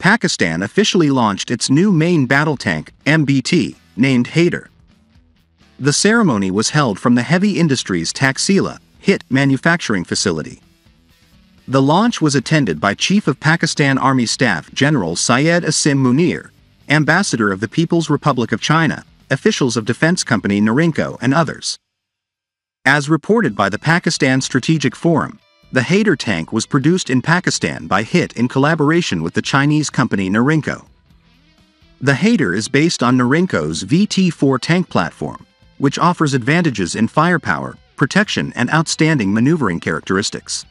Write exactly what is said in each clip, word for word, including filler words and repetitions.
Pakistan officially launched its new main battle tank, M B T, named Haider. The ceremony was held from the Heavy Industries Taxila (H I T) manufacturing facility. The launch was attended by Chief of Pakistan Army Staff General Syed Asim Munir, Ambassador of the People's Republic of China, officials of defense company NORINCO and others. As reported by the Pakistan Strategic Forum, the Haider tank was produced in Pakistan by H I T in collaboration with the Chinese company NORINCO. The Haider is based on NORINCO's V T four tank platform, which offers advantages in firepower, protection and outstanding maneuvering characteristics.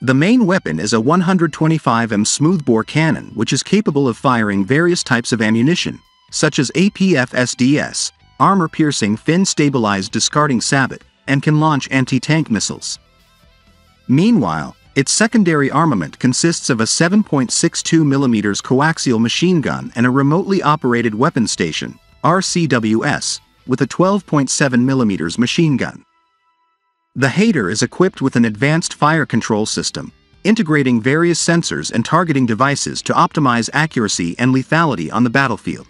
The main weapon is a one hundred twenty-five millimeter smoothbore cannon which is capable of firing various types of ammunition, such as A P F S D S, armor-piercing fin-stabilized discarding sabot, and can launch anti-tank missiles. Meanwhile, its secondary armament consists of a seven point six two millimeter coaxial machine gun and a remotely operated weapon station, R C W S, with a twelve point seven millimeter machine gun. The Haider is equipped with an advanced fire control system, integrating various sensors and targeting devices to optimize accuracy and lethality on the battlefield.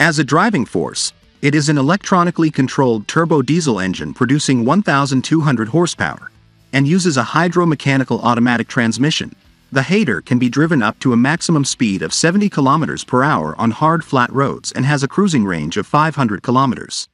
As a driving force, it is an electronically controlled turbo diesel engine producing one thousand two hundred horsepower, and uses a hydromechanical automatic transmission. The Haider can be driven up to a maximum speed of seventy kilometers per hour on hard flat roads and has a cruising range of five hundred kilometers.